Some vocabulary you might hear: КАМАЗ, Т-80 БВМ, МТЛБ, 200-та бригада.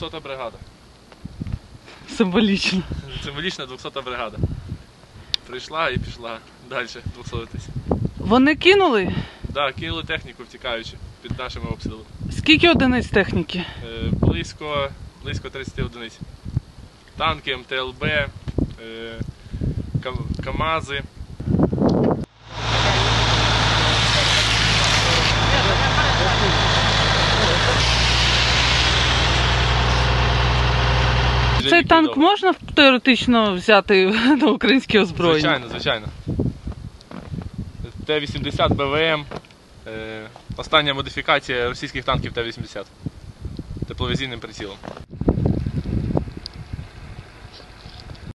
200-та бригада. Символічно. Символічна 200-та бригада. Прийшла і пішла далі 200-тись. Вони кинули? Так, да, кинули техніку, втікаючи під нашими обстрілами. Скільки одиниць техніки? Близько 30 одиниць. Танки, МТЛБ, КАМАЗи. Цей танк можна теоретично взяти на українське озброєння? Звичайно, звичайно. Т-80 БВМ, остання модифікація російських танків Т-80 тепловізійним прицілом.